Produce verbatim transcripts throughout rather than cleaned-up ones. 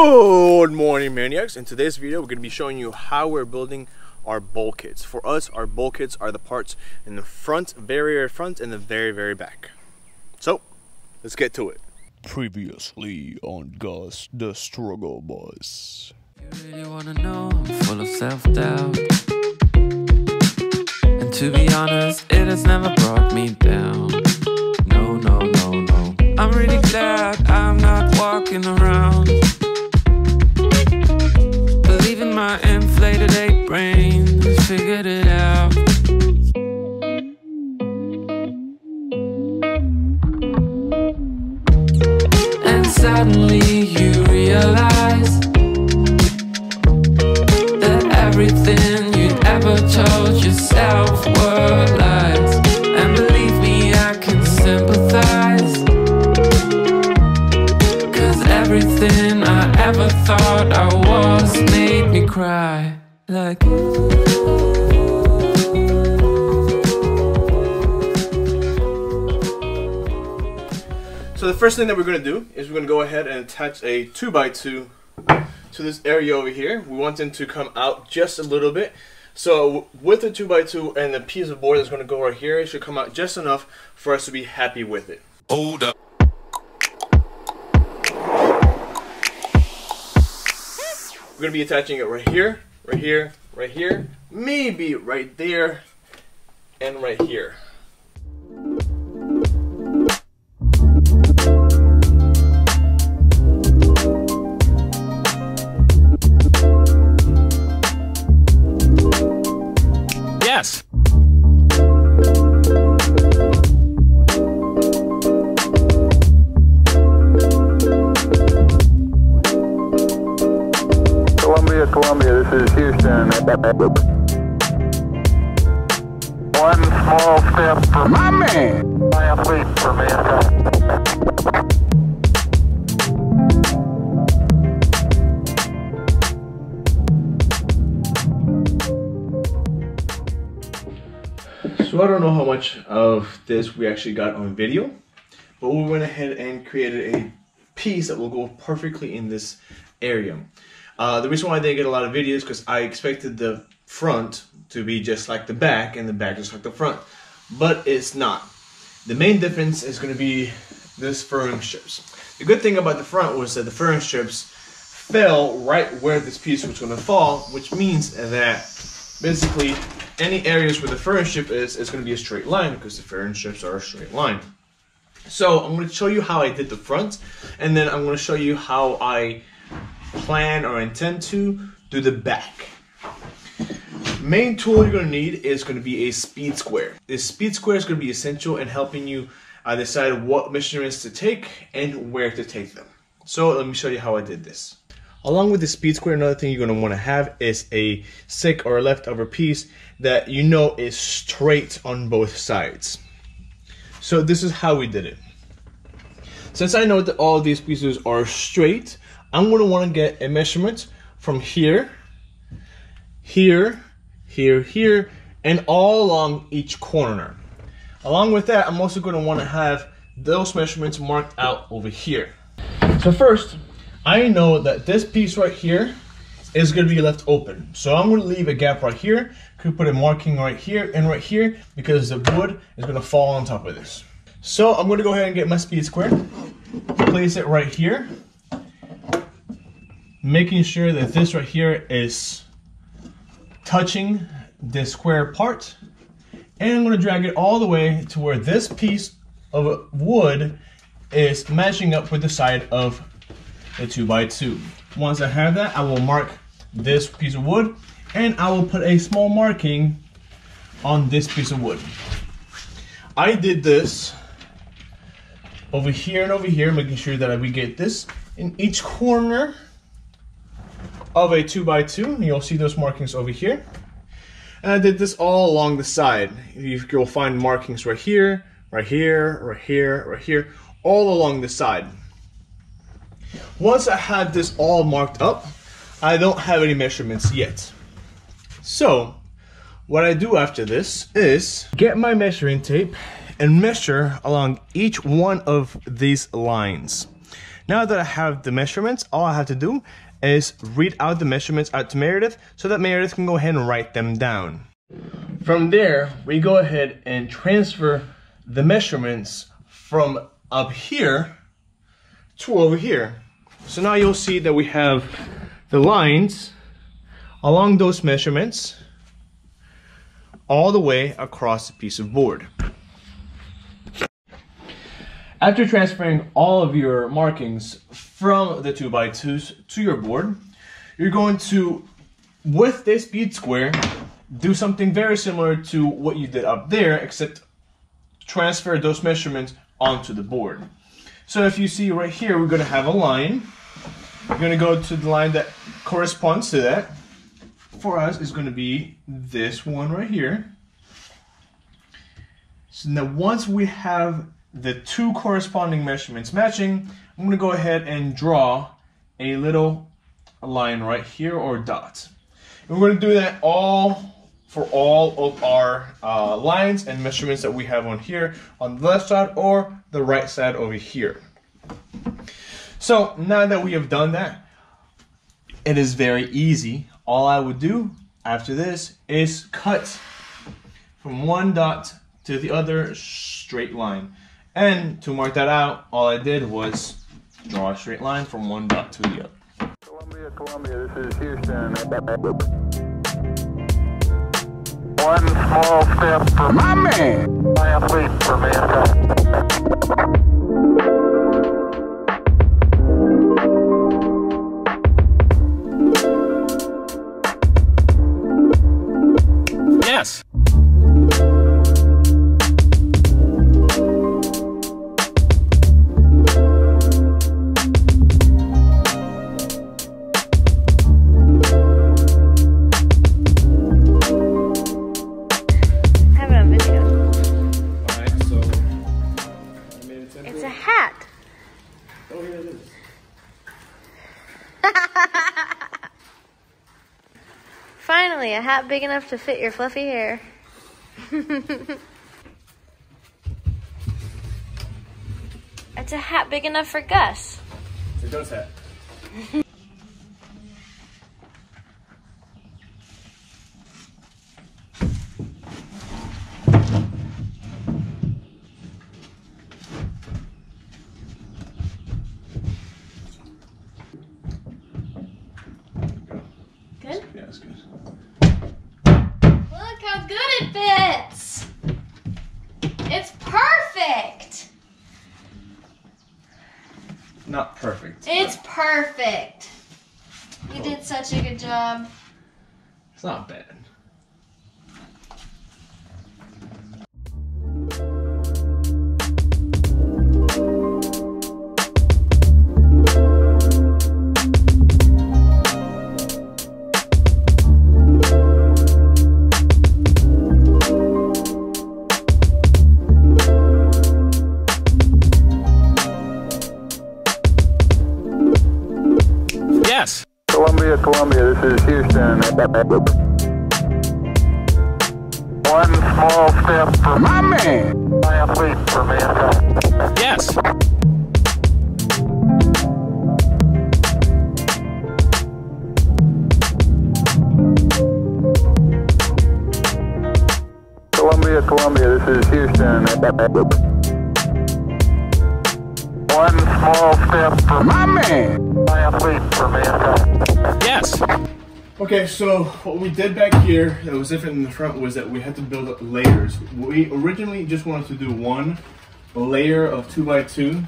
Good morning, maniacs. In today's video, we're going to be showing you how we're building our bulkheads. For us, our bulkheads are the parts in the front, very, very front, and the very, very back. So, let's get to it. Previously on Gus, the Struggle Bus. You really want to know, I'm full of self-doubt. And to be honest, it has never brought me down. No, no, no, no. I'm really glad I'm not walking around. My inflated eight brain figured it out. And suddenly you realize that everything you ever told yourself were lies. And believe me, I can sympathize, cause everything I ever thought I was made cry like so. The first thing that we're going to do is we're going to go ahead and attach a two by two to this area over here. We want them to come out just a little bit. So with the two by two and the piece of board that's going to go right here, it should come out just enough for us to be happy with it. Hold up. We're going to be attaching it right here, right here, right here, maybe right there, and right here. Yes! Columbia, this is Houston. One small step for my man. Giant leap for mankind. So I don't know how much of this we actually got on video, but we went ahead and created a piece that will go perfectly in this area. Uh, the reason why I didn't get a lot of videos because I expected the front to be just like the back and the back just like the front, but it's not. The main difference is going to be this furring strips. The good thing about the front was that the furring strips fell right where this piece was going to fall, which means that basically any areas where the furring strip is, it's going to be a straight line because the furring strips are a straight line. So I'm going to show you how I did the front, and then I'm going to show you how I plan or intend to do the back. Main tool you're going to need is going to be a speed square. This speed square is going to be essential in helping you uh, decide what measurements to take and where to take them. So let me show you how I did this. Along with the speed square, another thing you're going to want to have is a sick or leftover piece that you know is straight on both sides. So this is how we did it. Since I know that all of these pieces are straight, I'm going to want to get a measurement from here, here, here, here, and all along each corner. Along with that, I'm also going to want to have those measurements marked out over here. So first, I know that this piece right here is going to be left open. So I'm going to leave a gap right here, could put a marking right here and right here, because the wood is going to fall on top of this. So I'm going to go ahead and get my speed square, place it right here, making sure that this right here is touching this square part, and I'm going to drag it all the way to where this piece of wood is matching up with the side of the two by two. Once I have that, I will mark this piece of wood, and I will put a small marking on this piece of wood. I did this over here and over here, making sure that we get this in each corner of a two by two, and you'll see those markings over here. And I did this all along the side. You'll find markings right here, right here, right here, right here, all along the side. Once I have this all marked up, I don't have any measurements yet. So what I do after this is get my measuring tape and measure along each one of these lines. Now that I have the measurements, all I have to do is read out the measurements out to Meredith so that Meredith can go ahead and write them down. From there, we go ahead and transfer the measurements from up here to over here. So now you'll see that we have the lines along those measurements all the way across the piece of board. After transferring all of your markings from the two by twos to your board, you're going to, with this speed square, do something very similar to what you did up there, except transfer those measurements onto the board. So if you see right here, we're going to have a line. We're going to go to the line that corresponds to that. For us, is going to be this one right here. So now once we have the two corresponding measurements matching, I'm going to go ahead and draw a little line right here, or dot. And we're going to do that all for all of our uh, lines and measurements that we have on here on the left side or the right side over here. So now that we have done that, it is very easy. All I would do after this is cut from one dot to the other straight line. And to mark that out, all I did was draw a straight line from one dot to the other. Columbia, Columbia, this is Houston. One small step for my man. Last week for mankind. Yes. Finally, a hat big enough to fit your fluffy hair. It's a hat big enough for Gus. It's a Gus hat. Not perfect. It's perfect. You did such a good job. It's not bad. Columbia, this is Houston. One small step for my man. Last week for mankind. Yes. Columbia, Columbia, this is Houston. One small step for my man. Yes. Okay, so what we did back here that was different in the front was that we had to build up layers. We originally just wanted to do one layer of two by two,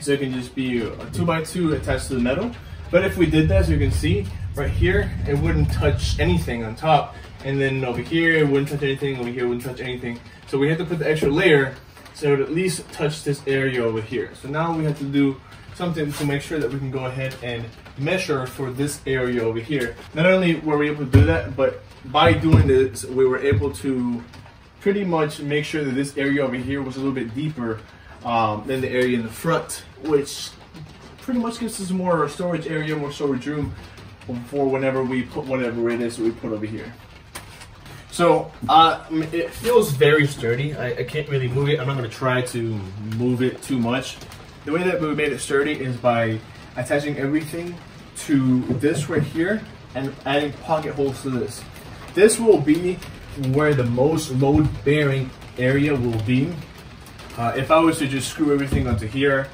so it can just be a two by two attached to the metal. But if we did that, as you can see right here, it wouldn't touch anything on top, and then over here it wouldn't touch anything, over here it wouldn't touch anything. So we had to put the extra layer so it would at least touch this area over here. So now we have to do something to make sure that we can go ahead and measure for this area over here. Not only were we able to do that, but by doing this, we were able to pretty much make sure that this area over here was a little bit deeper um, than the area in the front, which pretty much gives us more storage area, more storage room for whenever we put whatever it is that we put over here. So uh, it feels very sturdy. I, I can't really move it. I'm not gonna try to move it too much. The way that we made it sturdy is by attaching everything to this right here and adding pocket holes to this. This will be where the most load bearing area will be. Uh, if I was to just screw everything onto here,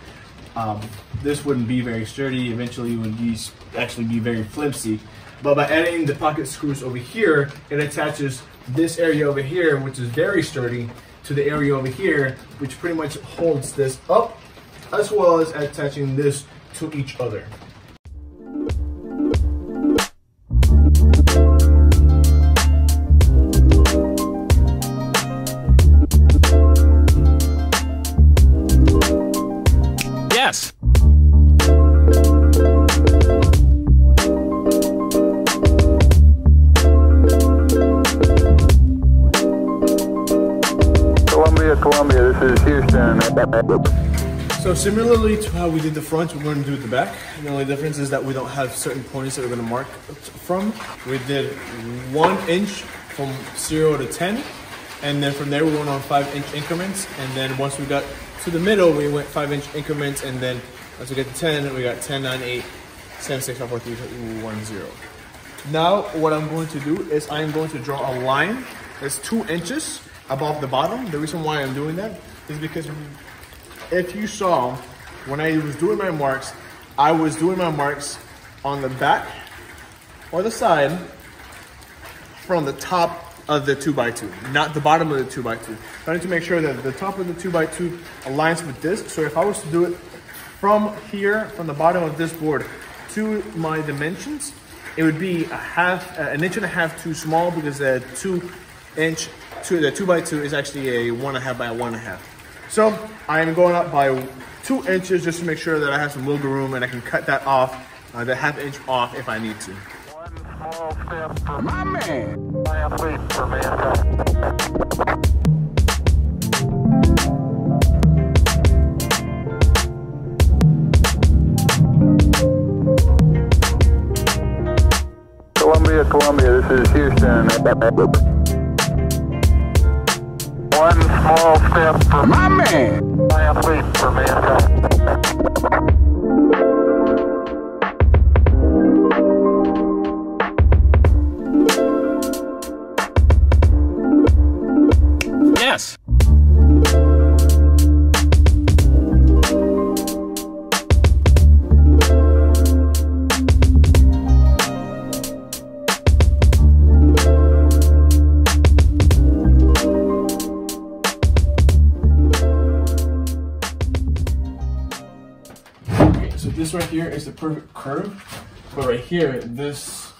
um, this wouldn't be very sturdy. Eventually it would be, actually be very flimsy. But by adding the pocket screws over here, it attaches this area over here, which is very sturdy, to the area over here, which pretty much holds this up, as well as attaching this to each other. Yes. Columbia, this is Houston. So similarly to how we did the front, we're going to do the back. The only difference is that we don't have certain points that we're going to mark from. We did one inch from zero to ten, and then from there we went on five inch increments, and then once we got to the middle we went five inch increments, and then once we got to ten we got ten, nine, eight, seven, six, five, four, three, two, one, zero. Now what I'm going to do is I'm going to draw a line that's two inches above the bottom. The reason why I'm doing that is because if you saw when I was doing my marks, I was doing my marks on the back or the side from the top of the two by two, not the bottom of the two by two. I need to make sure that the top of the two by two aligns with this. So if I was to do it from here, from the bottom of this board to my dimensions, it would be a half, uh, an inch and a half too small, because the two inch Two, the two by two is actually a one and a half by one and a half. So I am going up by two inches just to make sure that I have some wiggle room and I can cut that off, uh, the half inch off if I need to. One small step for my man. Last leap for mankind. Columbia, Columbia, this is Houston. One small step for my man. Last leap for mankind. Yes. This right here is the perfect curve, but right here, this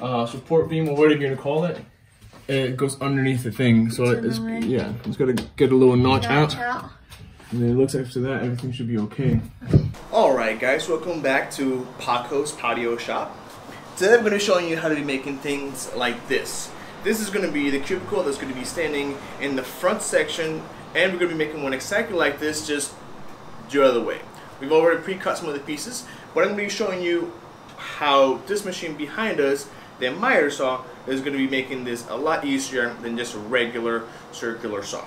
uh, support beam, or whatever you're gonna call it, it goes underneath the thing. So it's, yeah, it's gotta get a little notch out. out. And then it looks after that, everything should be okay. All right, guys, welcome back to Paco's Patio Shop. Today I'm gonna show you how to be making things like this. This is gonna be the cubicle that's gonna be standing in the front section, and we're gonna be making one exactly like this, just the other way. We've already pre-cut some of the pieces, but I'm going to be showing you how this machine behind us, the miter saw, is going to be making this a lot easier than just a regular circular saw.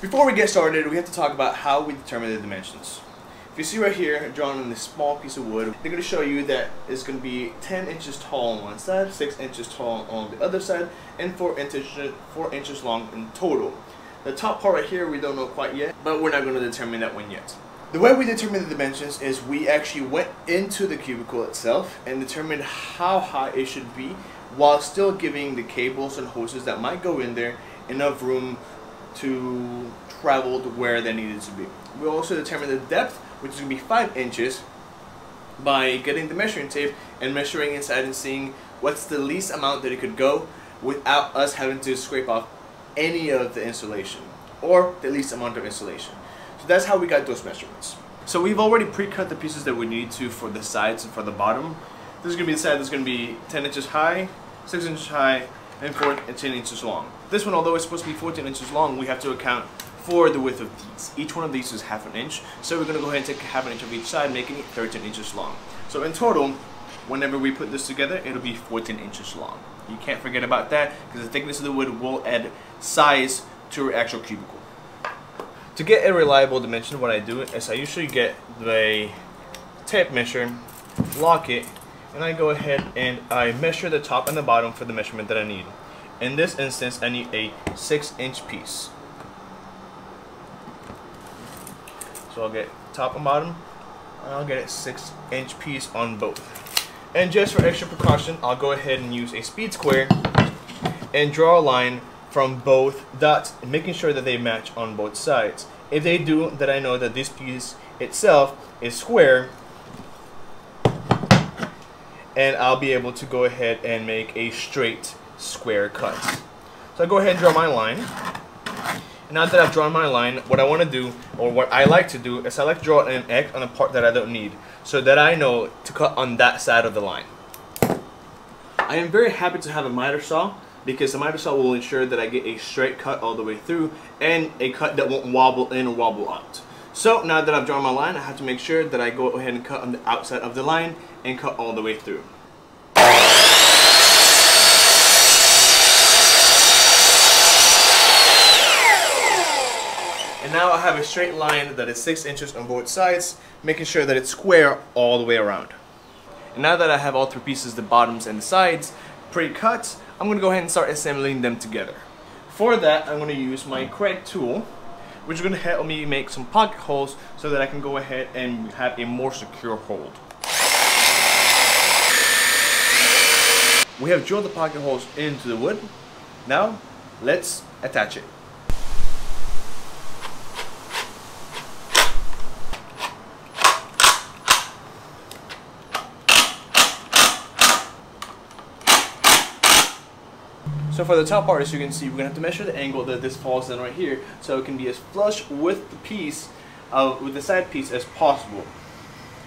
Before we get started, we have to talk about how we determine the dimensions. If you see right here, drawn on this small piece of wood, they're going to show you that it's going to be ten inches tall on one side, six inches tall on the other side, and four inches, four inches long in total. The top part right here we don't know quite yet, but we're not going to determine that one yet. The way we determine the dimensions is we actually went into the cubicle itself and determined how high it should be, while still giving the cables and hoses that might go in there enough room to travel to where they needed to be. We also determined the depth, which is going to be five inches, by getting the measuring tape and measuring inside and seeing what's the least amount that it could go without us having to scrape off any of the insulation, or the least amount of insulation. That's how we got those measurements. So we've already pre-cut the pieces that we need to for the sides and for the bottom. This is going to be the side that's going to be ten inches high, six inches high, and fourteen inches long. This one, although it's supposed to be fourteen inches long, we have to account for the width of these. Each one of these is half an inch, so we're going to go ahead and take half an inch of each side, making it thirteen inches long. So in total, whenever we put this together, it'll be fourteen inches long. You can't forget about that, because the thickness of the wood will add size to your actual cubicle. To get a reliable dimension, what I do is I usually get the tape measure, lock it, and I go ahead and I measure the top and the bottom for the measurement that I need. In this instance, I need a six inch piece. So I'll get top and bottom, and I'll get a six inch piece on both. And just for extra precaution, I'll go ahead and use a speed square and draw a line from both dots, making sure that they match on both sides. If they do, then I know that this piece itself is square, and I'll be able to go ahead and make a straight square cut. So I go ahead and draw my line. Now that I've drawn my line, what I want to do, or what I like to do, is I like to draw an X on a part that I don't need, so that I know to cut on that side of the line. I am very happy to have a miter saw, because the miter saw will ensure that I get a straight cut all the way through, and a cut that won't wobble in or wobble out. So now that I've drawn my line, I have to make sure that I go ahead and cut on the outside of the line, and cut all the way through. And now I have a straight line that is six inches on both sides, making sure that it's square all the way around. And now that I have all three pieces, the bottoms and the sides, pre-cut, I'm going to go ahead and start assembling them together. For that, I'm going to use my Kreg tool, which is going to help me make some pocket holes so that I can go ahead and have a more secure hold. We have drilled the pocket holes into the wood. Now, let's attach it. So for the top part, as you can see, we're going to have to measure the angle that this falls in right here, so it can be as flush with the piece, of, with the side piece, as possible.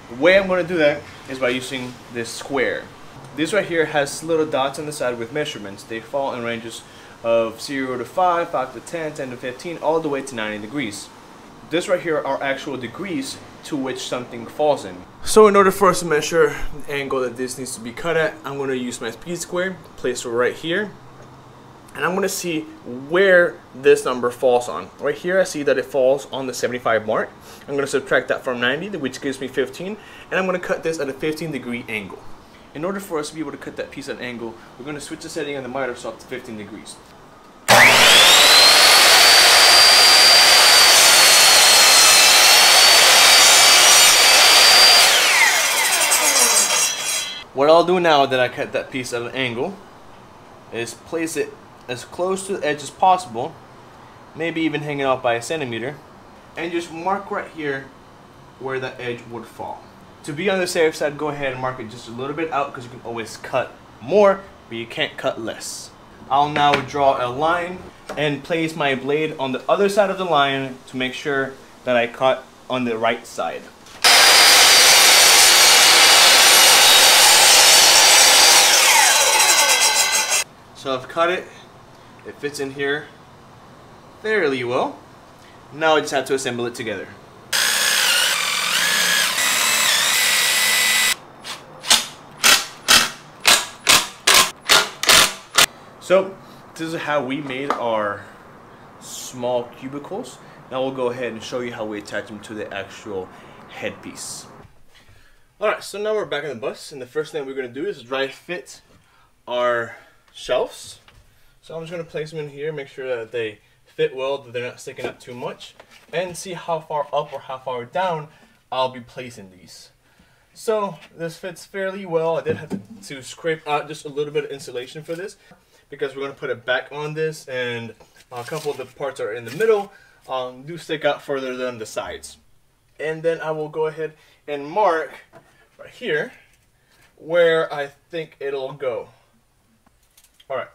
The way I'm going to do that is by using this square. This right here has little dots on the side with measurements. They fall in ranges of zero to five, five to ten, ten to fifteen, all the way to ninety degrees. This right here are actual degrees to which something falls in. So in order for us to measure the angle that this needs to be cut at, I'm going to use my speed square, place it right here. And I'm going to see where this number falls on. Right here I see that it falls on the seventy-five mark. I'm going to subtract that from ninety, which gives me fifteen, and I'm going to cut this at a fifteen degree angle. In order for us to be able to cut that piece at an angle, we're going to switch the setting on the miter saw to fifteen degrees. What I'll do now that I cut that piece at an angle is place it as close to the edge as possible, maybe even hanging out by a centimeter, and just mark right here where that edge would fall. To be on the safe side, go ahead and mark it just a little bit out, because you can always cut more, but you can't cut less. I'll now draw a line and place my blade on the other side of the line to make sure that I cut on the right side. So I've cut it, it fits in here fairly well. Now I just have to assemble it together. So this is how we made our small cubicles. Now we'll go ahead and show you how we attach them to the actual headpiece. Alright, so now we're back on the bus, and the first thing we're going to do is dry fit our shelves. So I'm just going to place them in here, make sure that they fit well, that they're not sticking up too much, and see how far up or how far down I'll be placing these. So this fits fairly well. I did have to, to scrape out just a little bit of insulation for this, because we're going to put it back on this, and a couple of the parts are in the middle, um, do stick out further than the sides. And then I will go ahead and mark right here where I think it'll go. Alright,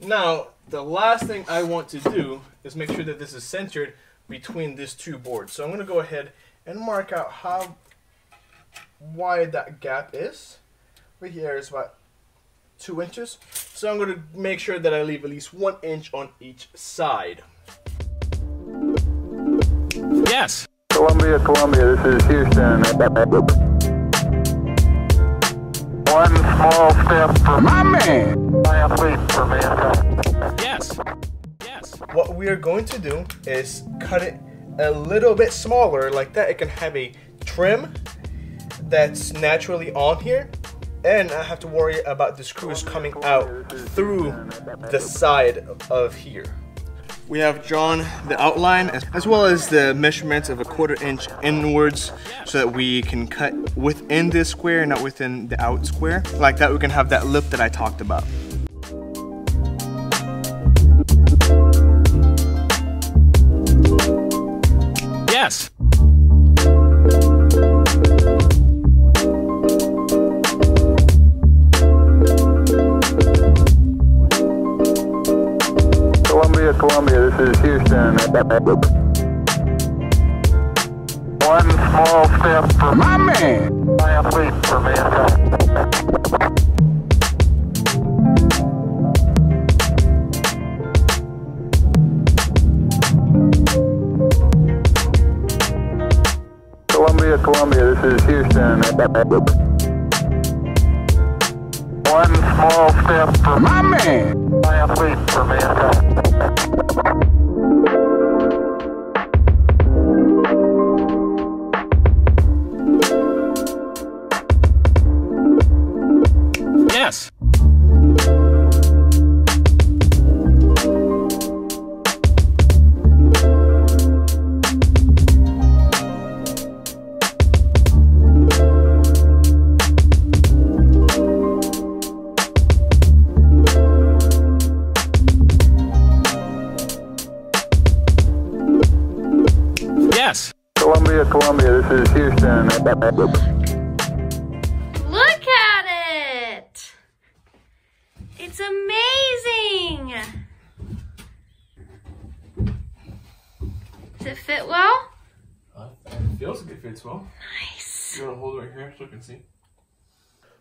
now the last thing I want to do is make sure that this is centered between these two boards. So I'm going to go ahead and mark out how wide that gap is. Right here is about two inches. So I'm going to make sure that I leave at least one inch on each side. Yes! Columbia, Columbia, this is Houston. One small step for my man! Yes. Yes. What we are going to do is cut it a little bit smaller like that, it can have a trim that's naturally on here, and I have to worry about the screws coming out through the side of here. We have drawn the outline as well as the measurements of a quarter inch inwards so that we can cut within this square, not within the out square. Like that, we can have that lip that I talked about. Yes. Columbia, this is Houston. One small step for my man. Giant leap for mankind. Columbia, Columbia, this is Houston. One small step for my man. Giant leap for mankind. Yes. Yes. Columbia, Columbia, this is Houston. Look at it! It's amazing! Does it fit well? Uh, it feels like it fits well. Nice. You want to hold it right here so you can see?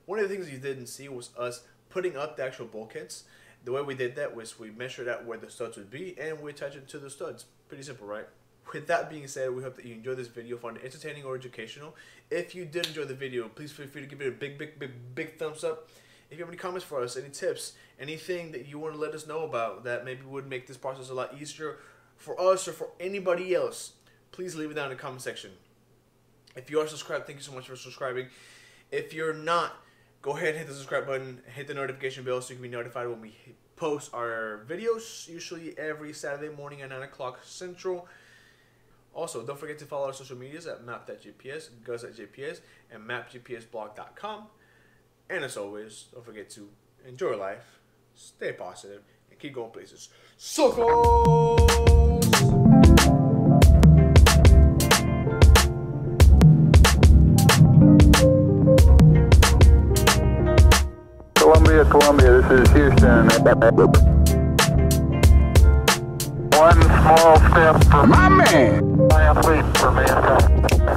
One of the things you didn't see was us putting up the actual bulkheads. The way we did that was we measured out where the studs would be and we attached it to the studs. Pretty simple, right? With that being said, we hope that you enjoyed this video, found it entertaining or educational. If you did enjoy the video, please feel free to give it a big, big, big, big thumbs up. If you have any comments for us, any tips, anything that you want to let us know about that maybe would make this process a lot easier for us or for anybody else, please leave it down in the comment section. If you are subscribed, thank you so much for subscribing. If you're not, go ahead and hit the subscribe button, hit the notification bell so you can be notified when we post our videos, usually every Saturday morning at nine o'clock Central. Also, don't forget to follow our social medias at map dot G P S, Gus at G P S, and map G P S blog dot com. And as always, don't forget to enjoy life, stay positive, and keep going places. Suckers! Columbia, Columbia, this is Houston. One small step for my man. Giant leap for mankind.